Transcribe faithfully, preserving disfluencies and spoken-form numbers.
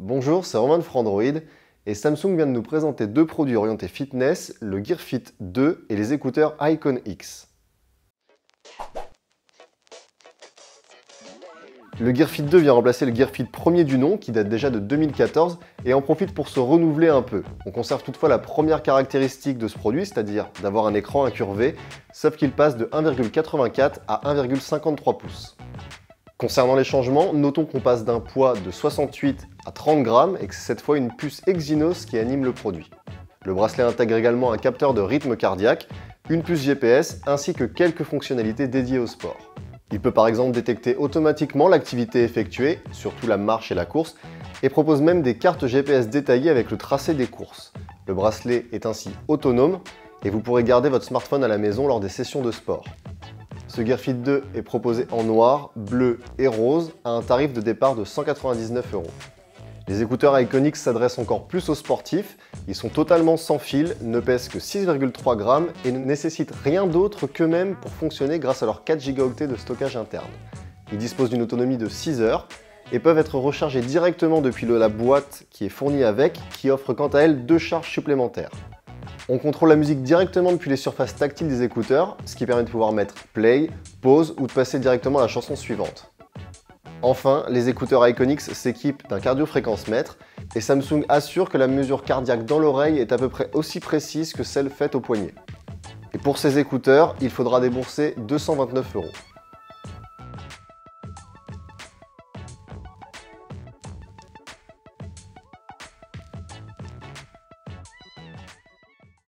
Bonjour, c'est Romain de Frandroid et Samsung vient de nous présenter deux produits orientés fitness, le Gear Fit deux et les écouteurs IconX. Le Gear Fit deux vient remplacer le Gear Fit premier du nom qui date déjà de deux mille quatorze et en profite pour se renouveler un peu. On conserve toutefois la première caractéristique de ce produit, c'est-à-dire d'avoir un écran incurvé, sauf qu'il passe de un virgule quatre-vingt-quatre à un virgule cinquante-trois pouces. Concernant les changements, notons qu'on passe d'un poids de soixante-huit à trente grammes et que c'est cette fois une puce Exynos qui anime le produit. Le bracelet intègre également un capteur de rythme cardiaque, une puce G P S ainsi que quelques fonctionnalités dédiées au sport. Il peut par exemple détecter automatiquement l'activité effectuée, surtout la marche et la course, et propose même des cartes G P S détaillées avec le tracé des courses. Le bracelet est ainsi autonome et vous pourrez garder votre smartphone à la maison lors des sessions de sport. Ce Gear Fit deux est proposé en noir, bleu et rose à un tarif de départ de cent quatre-vingt-dix-neuf euros. Les écouteurs IconX s'adressent encore plus aux sportifs, ils sont totalement sans fil, ne pèsent que six virgule trois grammes et ne nécessitent rien d'autre qu'eux-mêmes pour fonctionner grâce à leurs quatre gigaoctets de stockage interne. Ils disposent d'une autonomie de six heures et peuvent être rechargés directement depuis la boîte qui est fournie avec, qui offre quant à elle deux charges supplémentaires. On contrôle la musique directement depuis les surfaces tactiles des écouteurs, ce qui permet de pouvoir mettre play, pause ou de passer directement à la chanson suivante. Enfin, les écouteurs IconX s'équipent d'un cardiofréquencemètre et Samsung assure que la mesure cardiaque dans l'oreille est à peu près aussi précise que celle faite au poignet. Et pour ces écouteurs, il faudra débourser deux cent vingt-neuf euros.